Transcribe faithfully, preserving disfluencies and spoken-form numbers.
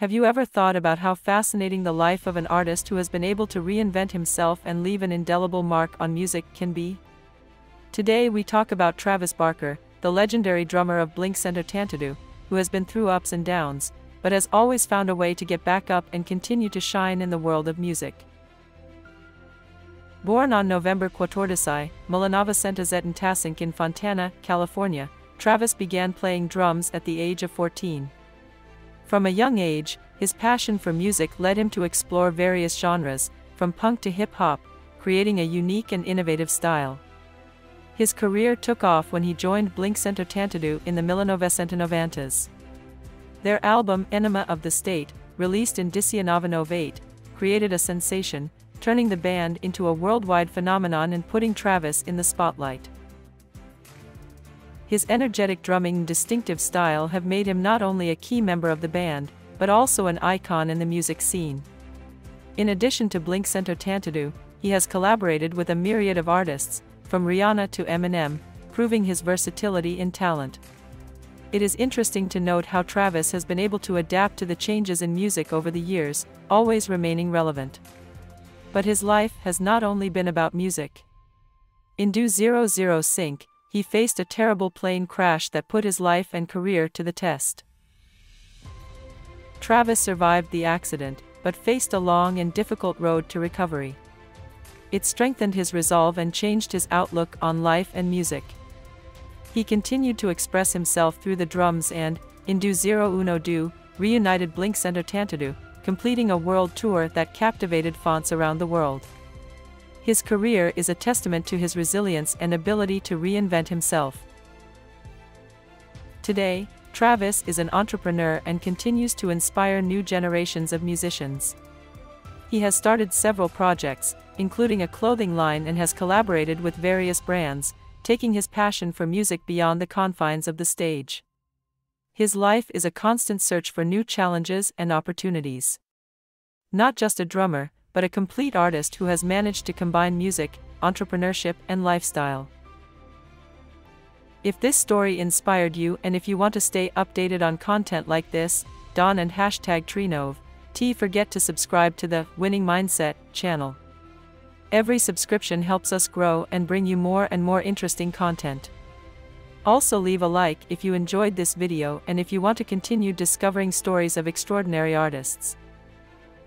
Have you ever thought about how fascinating the life of an artist who has been able to reinvent himself and leave an indelible mark on music can be? Today we talk about Travis Barker, the legendary drummer of Blink one eighty-two, who has been through ups and downs, but has always found a way to get back up and continue to shine in the world of music. Born on November fourteenth, Milanovicentasink in Fontana, California, Travis began playing drums at the age of fourteen. From a young age, his passion for music led him to explore various genres, from punk to hip-hop, creating a unique and innovative style. His career took off when he joined Blink one eighty-two in the Milanovecentanoventas. Their album Enema of the State, released in Dicianovanovate, created a sensation, turning the band into a worldwide phenomenon and putting Travis in the spotlight. His energetic drumming and distinctive style have made him not only a key member of the band, but also an icon in the music scene. In addition to Blink one eighty-two, he has collaborated with a myriad of artists, from Rihanna to Eminem, proving his versatility and talent. It is interesting to note how Travis has been able to adapt to the changes in music over the years, always remaining relevant. But his life has not only been about music. In D Z Sync, he faced a terrible plane crash that put his life and career to the test. Travis survived the accident, but faced a long and difficult road to recovery. It strengthened his resolve and changed his outlook on life and music. He continued to express himself through the drums and, in D Z reunited Blink one eighty-two, completing a world tour that captivated fans around the world. His career is a testament to his resilience and ability to reinvent himself. Today, Travis is an entrepreneur and continues to inspire new generations of musicians. He has started several projects, including a clothing line, and has collaborated with various brands, taking his passion for music beyond the confines of the stage. His life is a constant search for new challenges and opportunities. Not just a drummer, but a complete artist who has managed to combine music, entrepreneurship, and lifestyle. If this story inspired you, and if you want to stay updated on content like this, Don and hashtag Trinov, T forget to subscribe to the Winning Mindset channel. Every subscription helps us grow and bring you more and more interesting content. Also leave a like if you enjoyed this video and if you want to continue discovering stories of extraordinary artists.